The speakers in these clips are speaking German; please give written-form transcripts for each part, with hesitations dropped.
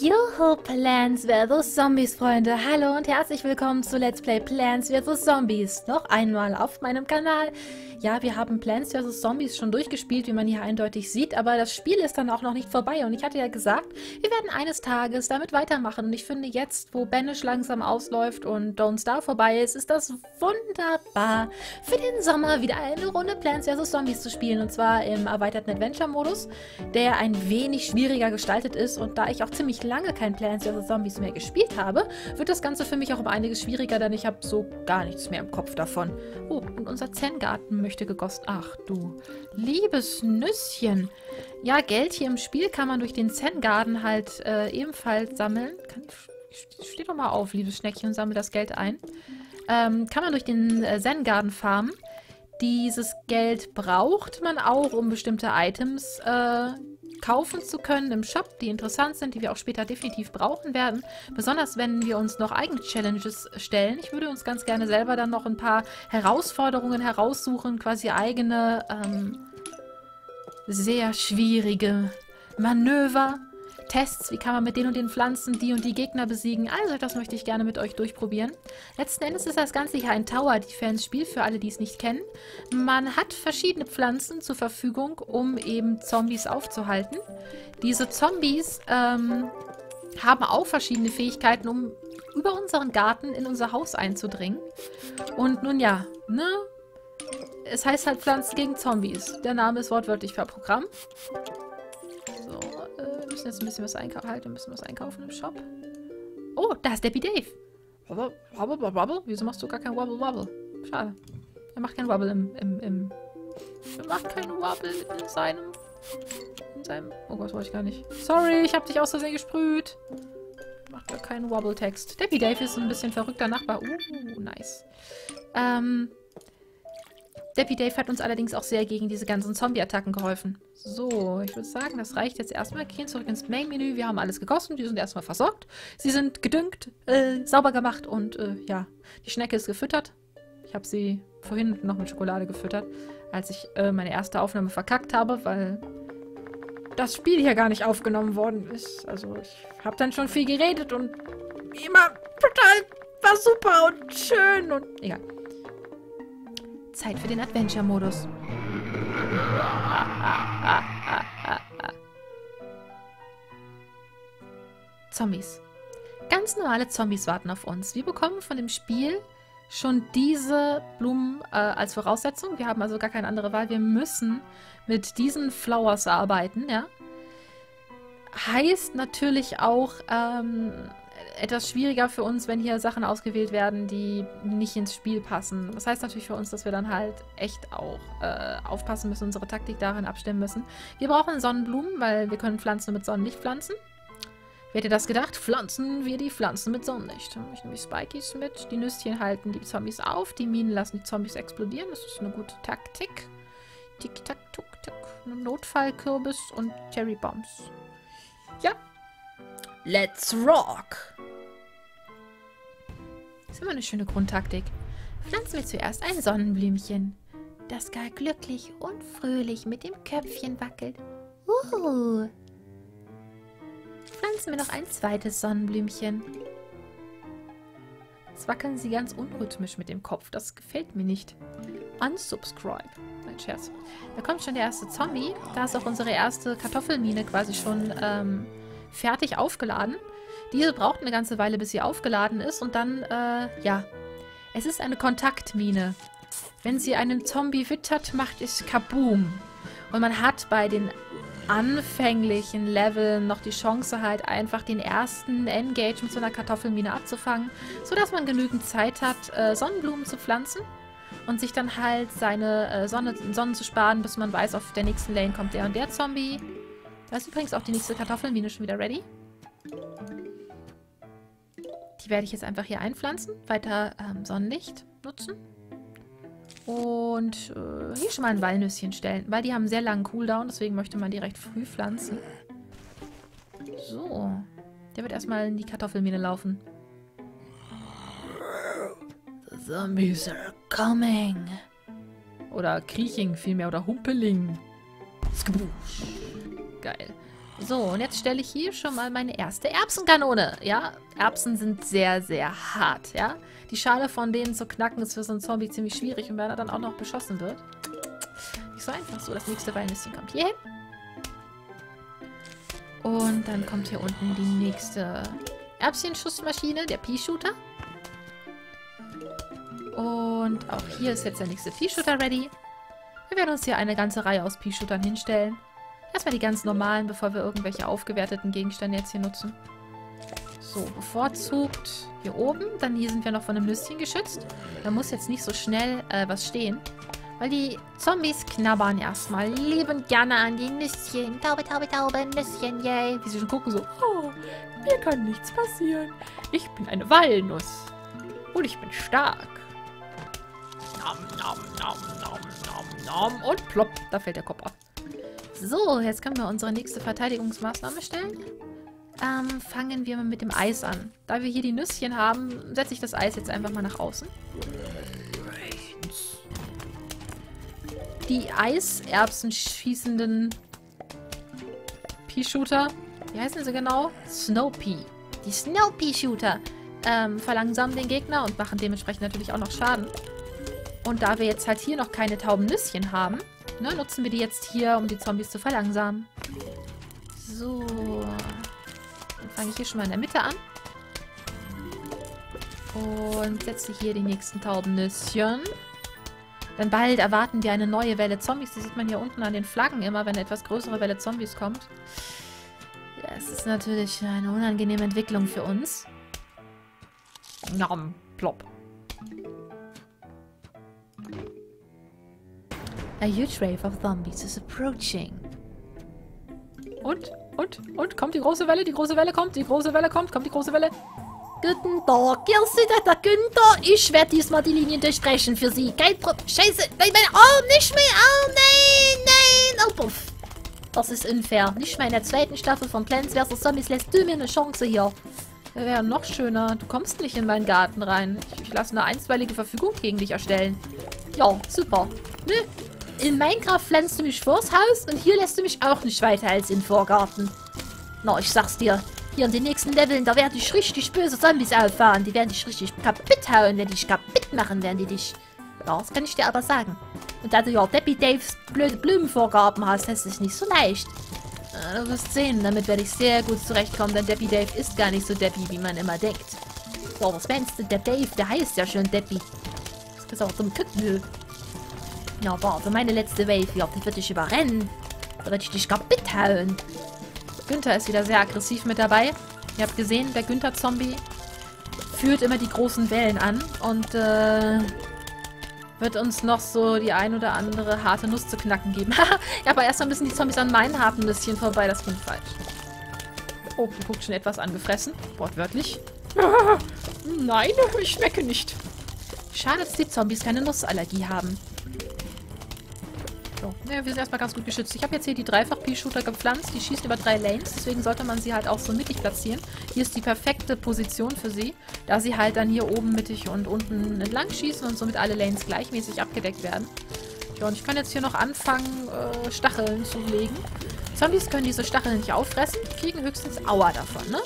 Juhu, Plants vs. Zombies, Freunde. Hallo und herzlich willkommen zu Let's Play Plants vs. Zombies. Noch einmal auf meinem Kanal. Ja, wir haben Plants vs. Zombies schon durchgespielt, wie man hier eindeutig sieht, aber das Spiel ist dann auch noch nicht vorbei. Und ich hatte ja gesagt, wir werden eines Tages damit weitermachen. Und ich finde jetzt, wo Banish langsam ausläuft und Don't Star vorbei ist, ist das wunderbar, für den Sommer wieder eine Runde Plants vs. Zombies zu spielen. Und zwar im erweiterten Adventure-Modus, der ein wenig schwieriger gestaltet ist. Und da ich auch ziemlich lange kein Plants vs. Zombies mehr gespielt habe, wird das Ganze für mich auch um einiges schwieriger, denn ich habe so gar nichts mehr im Kopf davon. Oh, und unser Zen-Garten möchte gegossen. Ach du liebes Nüsschen. Ja, Geld hier im Spiel kann man durch den Zen-Garten halt ebenfalls sammeln. Steh doch mal auf, liebes Schneckchen, und sammle das Geld ein. Kann man durch den Zen-Garten farmen. Dieses Geld braucht man auch, um bestimmte Items kaufen zu können im Shop, die interessant sind, die wir auch später definitiv brauchen werden. Besonders, wenn wir uns noch eigene Challenges stellen. Ich würde uns ganz gerne selber dann noch ein paar Herausforderungen heraussuchen, quasi eigene, sehr schwierige Manöver, Tests, wie kann man mit den und den Pflanzen die und die Gegner besiegen. Also, das möchte ich gerne mit euch durchprobieren. Letzten Endes ist das Ganze hier ein Tower Defense Spiel, für alle, die es nicht kennen. Man hat verschiedene Pflanzen zur Verfügung, um eben Zombies aufzuhalten. Diese Zombies haben auch verschiedene Fähigkeiten, um über unseren Garten in unser Haus einzudringen. Und nun ja, ne? Es heißt halt Pflanzen gegen Zombies. Der Name ist wortwörtlich für Programm. So. Wir müssen jetzt ein bisschen was einkaufen. Halt, wir müssen was einkaufen im Shop. Oh, da ist Deppy Dave. Wobble, wobble, wobble. Wieso machst du gar kein Wobble, wobble? Schade. Er macht kein Wobble Er macht kein Wobble in seinem... Oh Gott, wollte ich gar nicht. Sorry, ich hab dich aus Versehen gesprüht. Macht gar keinen Wobble-Text. Deppy Dave ist ein bisschen verrückter Nachbar. Nice. Deppy Dave hat uns allerdings auch sehr gegen diese ganzen Zombie-Attacken geholfen. So, ich würde sagen, das reicht jetzt erstmal. Gehen zurück ins Main-Menü. Wir haben alles gegossen. Die sind erstmal versorgt. Sie sind gedüngt, sauber gemacht und ja, die Schnecke ist gefüttert. Ich habe sie vorhin noch mit Schokolade gefüttert, als ich meine erste Aufnahme verkackt habe, weil das Spiel hier gar nicht aufgenommen worden ist. Also ich habe dann schon viel geredet und immer total war super und schön und egal. Zeit für den Adventure-Modus. Zombies. Ganz normale Zombies warten auf uns. Wir bekommen von dem Spiel schon diese Blumen als Voraussetzung. Wir haben also gar keine andere Wahl. Wir müssen mit diesen Flowers arbeiten, ja. Heißt natürlich auch, etwas schwieriger für uns, wenn hier Sachen ausgewählt werden, die nicht ins Spiel passen. Das heißt natürlich für uns, dass wir dann halt echt auch aufpassen müssen, unsere Taktik darin abstimmen müssen. Wir brauchen Sonnenblumen, weil wir können Pflanzen mit Sonnenlicht pflanzen. Wer hätte das gedacht? Pflanzen wir die Pflanzen mit Sonnenlicht. Dann nehme ich nämlich Spikies mit. Die Nüsschen halten die Zombies auf, die Minen lassen die Zombies explodieren. Das ist eine gute Taktik. Tick-Tack-Tuck-Tack. Notfallkürbis und Cherry-Bombs. Ja. Let's rock! Das ist immer eine schöne Grundtaktik. Pflanzen wir zuerst ein Sonnenblümchen, das gar glücklich und fröhlich mit dem Köpfchen wackelt. Pflanzen wir noch ein zweites Sonnenblümchen. Jetzt wackeln sie ganz unrhythmisch mit dem Kopf. Das gefällt mir nicht. Unsubscribe. Nein, Scherz. Da kommt schon der erste Zombie. Da ist auch unsere erste Kartoffelmine quasi schon... fertig aufgeladen. Diese braucht eine ganze Weile, bis sie aufgeladen ist und dann, ja. Es ist eine Kontaktmine. Wenn sie einen Zombie wittert, macht es Kaboom. Und man hat bei den anfänglichen Leveln noch die Chance halt einfach den ersten Engage mit so einer Kartoffelmine abzufangen, sodass man genügend Zeit hat, Sonnenblumen zu pflanzen und sich dann halt seine Sonnen zu sparen, bis man weiß, auf der nächsten Lane kommt der und der Zombie. Da ist übrigens auch die nächste Kartoffelmine schon wieder ready. Die werde ich jetzt einfach hier einpflanzen. Weiter Sonnenlicht nutzen. Und hier schon mal ein Walnüsschen stellen. Weil die haben einen sehr langen Cooldown, deswegen möchte man die recht früh pflanzen. So. Der wird erstmal in die Kartoffelmine laufen. The zombies are coming. Oder kriechen vielmehr. Oder humpeling. Skaboosh. Geil. So, und jetzt stelle ich hier schon mal meine erste Erbsenkanone. Ja, Erbsen sind sehr, sehr hart, ja. Die Schale von denen zu knacken ist für so einen Zombie ziemlich schwierig. Und wenn er dann auch noch beschossen wird, nicht so einfach. So, das nächste Walnüsschen kommt hier hin. Und dann kommt hier unten die nächste Erbschenschussmaschine, der Peashooter. Und auch hier ist jetzt der nächste Peashooter ready. Wir werden uns hier eine ganze Reihe aus Peashootern hinstellen. Erstmal die ganz normalen, bevor wir irgendwelche aufgewerteten Gegenstände jetzt hier nutzen. So, bevorzugt hier oben. Dann hier sind wir noch von einem Nüsschen geschützt. Da muss jetzt nicht so schnell was stehen. Weil die Zombies knabbern erstmal liebend gerne an die Nüsschen. Taube, taube, taube, Nüsschen, yay. Wie sie schon gucken so, oh, mir kann nichts passieren. Ich bin eine Walnuss. Und ich bin stark. Nom, nom, nom, nom, nom, nom. Und plopp, da fällt der Kopf ab. So, jetzt können wir unsere nächste Verteidigungsmaßnahme stellen. Fangen wir mal mit dem Eis an. Da wir hier die Nüsschen haben, setze ich das Eis jetzt einfach mal nach außen. Die Eiserbsen schießenden Peashooter, wie heißen sie genau? Snow Pea. Die Snow Pea Shooter verlangsamen den Gegner und machen dementsprechend natürlich auch noch Schaden. Und da wir jetzt halt hier noch keine tauben Nüsschen haben, ne, nutzen wir die jetzt hier, um die Zombies zu verlangsamen. So. Dann fange ich hier schon mal in der Mitte an. Und setze hier die nächsten Taubennüsschen. Dann bald erwarten wir eine neue Welle Zombies. Die sieht man hier unten an den Flaggen immer, wenn eine etwas größere Welle Zombies kommt. Ja, es ist natürlich eine unangenehme Entwicklung für uns. Nom, plopp. A huge wave of zombies is approaching. Und, kommt die große Welle kommt, kommt die große Welle. Guten Tag, hier sind der Günther. Ich werde diesmal die Linien durchbrechen für Sie. Kein Problem. Scheiße, nein, mein Arm nicht mehr. Oh, nein, nein. Oh, puff. Das ist unfair. Nicht mal in der zweiten Staffel von Plants vs. Zombies lässt du mir eine Chance hier. Das wäre noch schöner. Du kommst nicht in meinen Garten rein. Ich lasse eine einstweilige Verfügung gegen dich erstellen. Ja, super. Nö. In Minecraft pflanzt du mich vors Haus und hier lässt du mich auch nicht weiter als im Vorgarten. Na, ich sag's dir. Hier in den nächsten Leveln, da werden dich richtig böse Zombies auffahren. Die werden dich richtig kaputt hauen, wenn die dich kaputt machen, werden die dich. Ja, das kann ich dir aber sagen. Und da du ja Deppy Daves blöde Blumenvorgaben hast, ist es nicht so leicht. Du wirst sehen, damit werde ich sehr gut zurechtkommen, denn Deppy Dave ist gar nicht so Deppy, wie man immer denkt. So, was meinst du? Der Dave, der heißt ja schon Deppy. Das ist auch dumm Küken. Ja, warte, meine letzte Wave, ja, die wird dich überrennen. Da werde ich dich kaputt hauen. Günther ist wieder sehr aggressiv mit dabei. Ihr habt gesehen, der Günther-Zombie führt immer die großen Wellen an und wird uns noch so die ein oder andere harte Nuss zu knacken geben. Ja, aber erstmal müssen die Zombies an meinen harten Nüsschen vorbei, das klingt falsch. Oh, die guckt schon etwas angefressen, wortwörtlich. Nein, ich schmecke nicht. Schade, dass die Zombies keine Nussallergie haben. So, ja, wir sind erstmal ganz gut geschützt. Ich habe jetzt hier die Dreifach-Peashooter gepflanzt. Die schießen über 3 Lanes. Deswegen sollte man sie halt auch so mittig platzieren. Hier ist die perfekte Position für sie, da sie halt dann hier oben mittig und unten entlang schießen und somit alle Lanes gleichmäßig abgedeckt werden. Ja, und ich kann jetzt hier noch anfangen, Stacheln zu legen. Zombies können diese Stacheln nicht auffressen, kriegen höchstens Aua davon, ne?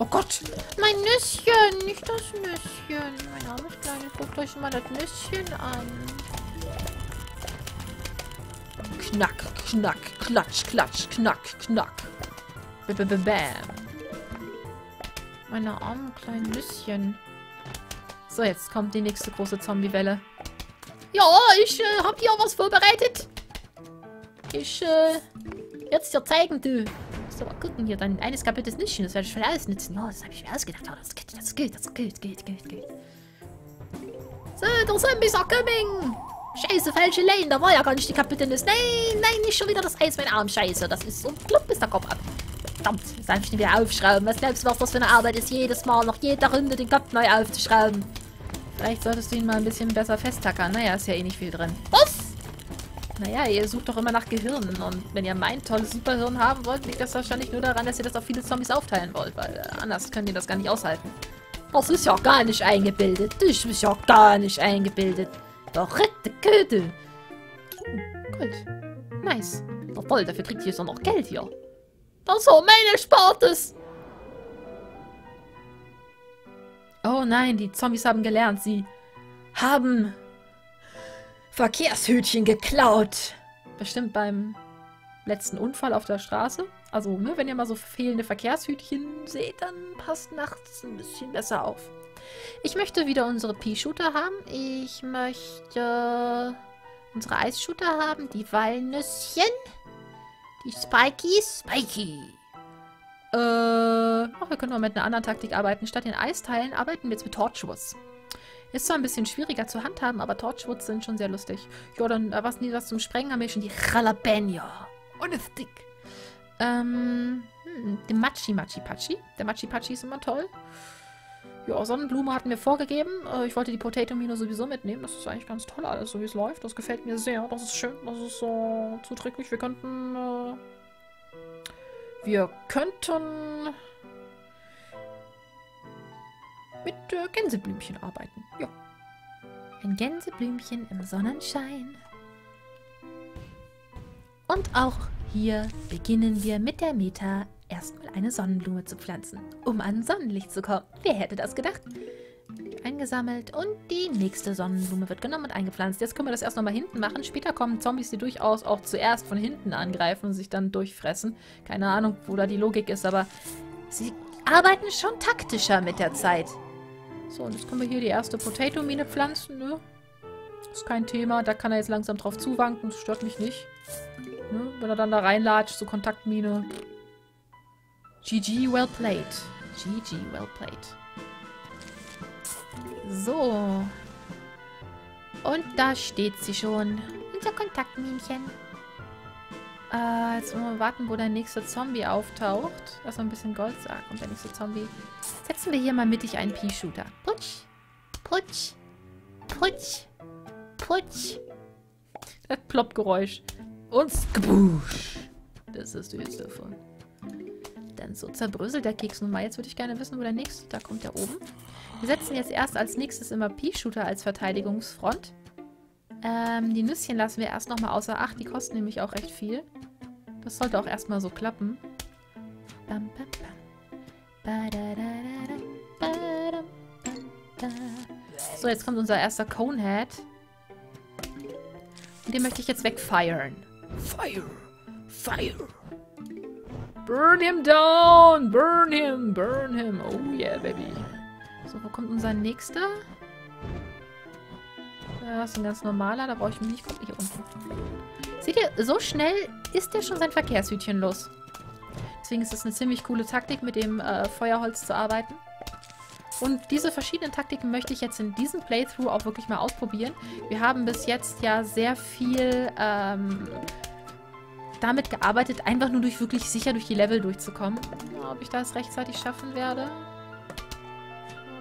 Oh Gott! Mein Nüsschen! Nicht das Nüsschen! Mein armes Kleines, guckt euch mal das Nüsschen an. Knack, knack, klatsch, klatsch, knack, knack. B-b-b-bam. Meine armen kleinen Nüsschen. So, jetzt kommt die nächste große Zombie-Welle. Ja, ich hab hier was vorbereitet. Ich jetzt dir zeigen, du. So, mal gucken hier, dein eines kaputtes Nüsschen. Das werde ich schon ausnutzen. Ja, das habe ich mir ausgedacht. Oh, das geht. So, the Zombies are coming. Scheiße, falsche Lane, da war ja gar nicht die kaputte Nuss. Nein, nein, nicht schon wieder das Eis, mein Arm, scheiße. Das ist so, plopp ist der Kopf ab. Verdammt, jetzt darf ich den wieder aufschrauben. Was glaubst du, was das für eine Arbeit ist, jedes Mal nach jeder Runde den Kopf neu aufzuschrauben? Vielleicht solltest du ihn mal ein bisschen besser festtackern. Naja, ist ja eh nicht viel drin. Was? Naja, ihr sucht doch immer nach Gehirnen. Und wenn ihr mein tolles Superhirn haben wollt, liegt das wahrscheinlich nur daran, dass ihr das auf viele Zombies aufteilen wollt. Weil anders könnt ihr das gar nicht aushalten. Das ist ja gar nicht eingebildet. Das ist ja gar nicht eingebildet. Doch, rette Köte! Gut. Nice. Doch toll, dafür kriegt ihr so noch Geld hier. Das war mein Erspartes. Oh nein, die Zombies haben gelernt. Sie haben Verkehrshütchen geklaut. Bestimmt beim letzten Unfall auf der Straße. Also, ne, wenn ihr mal so fehlende Verkehrshütchen seht, dann passt nachts ein bisschen besser auf. Ich möchte wieder unsere Peashooter haben. Ich möchte unsere Eisshooter haben. Die Walnüsschen. Die Spikies. Spiky. Wir können mal mit einer anderen Taktik arbeiten. Statt den Eisteilen arbeiten wir jetzt mit Torchwoods. Ist zwar ein bisschen schwieriger zu handhaben, aber Torchwoods sind schon sehr lustig. Ja, dann was nie was zum Sprengen haben wir schon die Jalapeno. Und ist dick. Den Machi-Machi-Pachi. Der Machi-Pachi ist immer toll. Ja, Sonnenblume hatten wir vorgegeben. Ich wollte die Potato Mino sowieso mitnehmen. Das ist eigentlich ganz toll alles, so wie es läuft. Das gefällt mir sehr. Das ist schön. Das ist so zuträglich. Wir könnten... mit Gänseblümchen arbeiten. Ja. Ein Gänseblümchen im Sonnenschein. Und auch hier beginnen wir mit der Meta, erstmal eine Sonnenblume zu pflanzen, um an Sonnenlicht zu kommen. Wer hätte das gedacht? Eingesammelt und die nächste Sonnenblume wird genommen und eingepflanzt. Jetzt können wir das erst nochmal hinten machen. Später kommen Zombies, die durchaus auch zuerst von hinten angreifen und sich dann durchfressen. Keine Ahnung, wo da die Logik ist, aber sie arbeiten schon taktischer mit der Zeit. So, und jetzt können wir hier die erste Potato-Mine pflanzen, ne? Ist kein Thema, da kann er jetzt langsam drauf zuwanken, das stört mich nicht. Ne? Wenn er dann da reinlatscht, so Kontaktmine. GG, well played. GG, well played. So. Und da steht sie schon. Unser Kontaktminchen. Jetzt wollen wir warten, wo der nächste Zombie auftaucht. Erstmal ein bisschen Goldsack. Und der nächste Zombie. Setzen wir hier mal mittig einen Peashooter. Putsch. Putsch. Putsch. Putsch. Das Ploppgeräusch. Und Skbusch. Das hast du jetzt davon. Denn so zerbröselt der Keks nun mal. Jetzt würde ich gerne wissen, wo der nächste... Da kommt der oben. Wir setzen jetzt erst als nächstes immer Peashooter als Verteidigungsfront. Die Nüsschen lassen wir erst nochmal außer Acht. Die kosten nämlich auch recht viel. Das sollte auch erstmal so klappen. Bam, bam, bam. So, jetzt kommt unser erster Conehead. Und den möchte ich jetzt wegfiren. Fire! Fire! Burn him down! Burn him! Burn him! Oh yeah, baby! So, wo kommt unser nächster? Das ist ein ganz normaler, da brauche ich mich nicht komplett hier unten. Seht ihr, so schnell ist der schon sein Verkehrshütchen los. Deswegen ist das eine ziemlich coole Taktik, mit dem Feuerholz zu arbeiten. Und diese verschiedenen Taktiken möchte ich jetzt in diesem Playthrough auch wirklich mal ausprobieren. Wir haben bis jetzt ja sehr viel damit gearbeitet, einfach nur wirklich sicher durch die Level durchzukommen. Ob ich das rechtzeitig schaffen werde...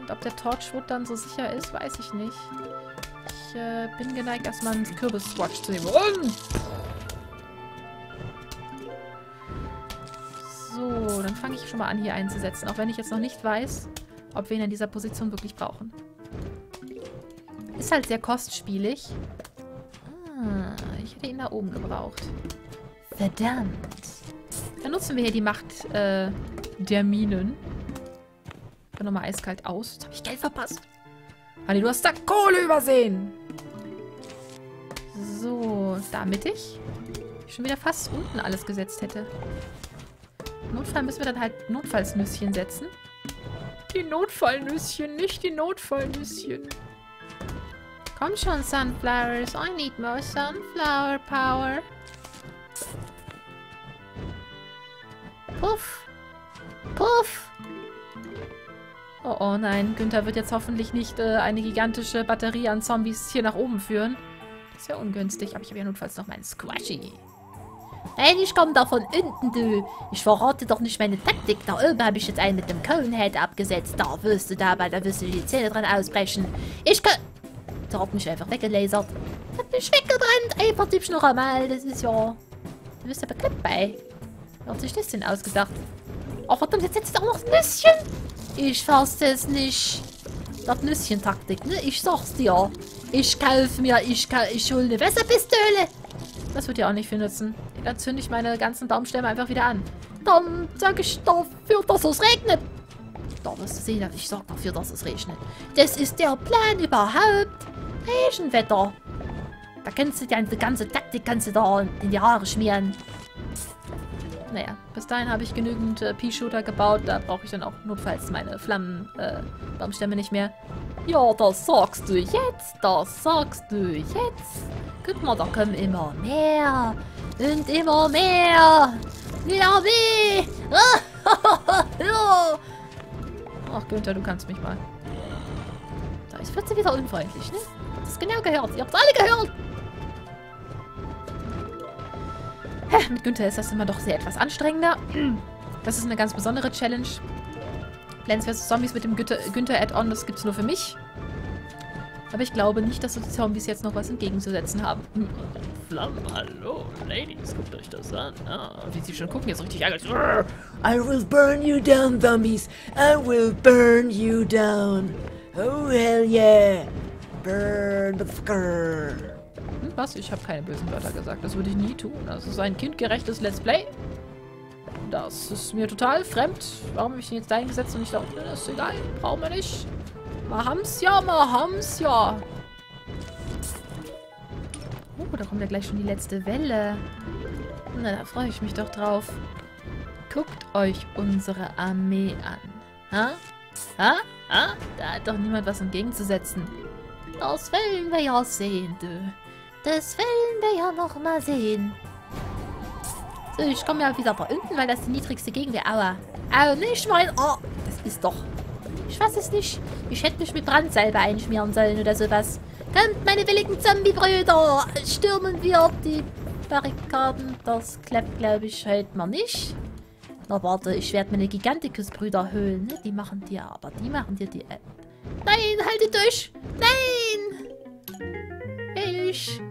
Und ob der Torchwood dann so sicher ist, weiß ich nicht. Ich bin geneigt, erstmal einen Kürbis-Squash zu nehmen. So, dann fange ich schon mal an, hier einzusetzen. Auch wenn ich jetzt noch nicht weiß, ob wir ihn in dieser Position wirklich brauchen. Ist halt sehr kostspielig. Ah, ich hätte ihn da oben gebraucht. Verdammt. Dann nutzen wir hier die Macht der Minen. Ich bin nochmal eiskalt aus. Jetzt habe ich Geld verpasst. Hanni, du hast da Kohle übersehen. So, damit ich schon wieder fast unten alles gesetzt hätte. Im Notfall müssen wir dann halt Notfallnüsschen setzen. Die Notfallnüsschen, nicht die Notfallnüsschen. Komm schon, Sunflowers. I need more Sunflower Power. Puff. Puff. Oh, oh nein, Günther wird jetzt hoffentlich nicht eine gigantische Batterie an Zombies hier nach oben führen. Das wäre ungünstig, aber ich habe ja notfalls noch meinen Squashy. Nein, ich komme da von unten, du. Ich verrate doch nicht meine Taktik. Da oben habe ich jetzt einen mit dem Conehead abgesetzt. Da wirst du dabei, da wirst du die Zähne dran ausbrechen. Ich kann... Der hat mich einfach weggelasert. Hat mich weggedrennt. Einfach die Schnurre mal, das ist ja... Du bist ja bekloppt bei. Wer hat sich das denn ausgedacht? Oh verdammt, jetzt setzt du auch noch ein Nüsschen. Ich fasse es nicht. Das Nüsschen-Taktik, ne? Ich sag's dir. Ich kauf mir, ich hol eine Wasserpistole. Das wird ja auch nicht viel nutzen. Dann zünde ich meine ganzen Baumstämme einfach wieder an. Dann sage ich dafür, dass es regnet. Da wirst du sehen, dass ich sage dafür, dass es regnet. Das ist der Plan überhaupt. Regenwetter. Da kannst du dir eine ganze Taktik kannst du da in die Haare schmieren. Naja, bis dahin habe ich genügend Peashooter gebaut. Da brauche ich dann auch notfalls meine Flammenstämme nicht mehr. Ja, das sagst du jetzt. Das sagst du jetzt. Guck mal, da kommen immer mehr. Und immer mehr. Ja, weh. Ach, Günther, du kannst mich mal. Da ist plötzlich wieder unfreundlich, ne? Ihr habt es genau gehört. Ihr habt es alle gehört. Mit Günther ist das immer doch sehr etwas anstrengender. Das ist eine ganz besondere Challenge. Plants vs. Zombies mit dem Günther-Add-on, das gibt's nur für mich. Aber ich glaube nicht, dass die Zombies jetzt noch was entgegenzusetzen haben. Flammen, hallo, Ladies, guckt euch das an. Ah, wie sie schon gucken, jetzt richtig ärgerlich. I will burn you down, Zombies. I will burn you down. Oh, hell yeah. Burn the fucker. Was? Ich habe keine bösen Wörter gesagt. Das würde ich nie tun. Das ist ein kindgerechtes Let's Play. Das ist mir total fremd. Warum habe ich den jetzt dahin gesetzt und nicht da unten? Das ist egal. Brauchen wir nicht. Wir haben's ja, wir haben's ja. Oh, da kommt ja gleich schon die letzte Welle. Na, da freue ich mich doch drauf. Guckt euch unsere Armee an. Ha? Ha? Ha? Da hat doch niemand was entgegenzusetzen. Das wollen wir ja sehen, du. Das wollen wir ja noch mal sehen. So, ich komme ja wieder da unten, weil das die niedrigste Gegend wäre. Aua. Au, nicht mein... Oh, das ist doch... Ich weiß es nicht. Ich hätte mich mit Brandsalbe einschmieren sollen oder sowas. Kommt, meine willigen Zombie-Brüder. Stürmen wir die Barrikaden. Das klappt, glaube ich, heute mal nicht. Na, warte, ich werde meine Gigantikus-Brüder holen. Die machen dir aber... Die machen dir die... Nein, haltet durch! Nein!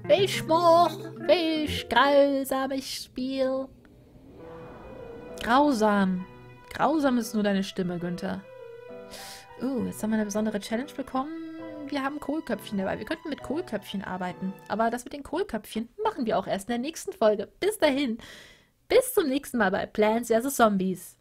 Welch Schmach, welch grausames Spiel. Grausam. Grausam ist nur deine Stimme, Günther. Oh, jetzt haben wir eine besondere Challenge bekommen. Wir haben Kohlköpfchen dabei. Wir könnten mit Kohlköpfchen arbeiten. Aber das mit den Kohlköpfchen machen wir auch erst in der nächsten Folge. Bis dahin. Bis zum nächsten Mal bei Plants vs. Zombies.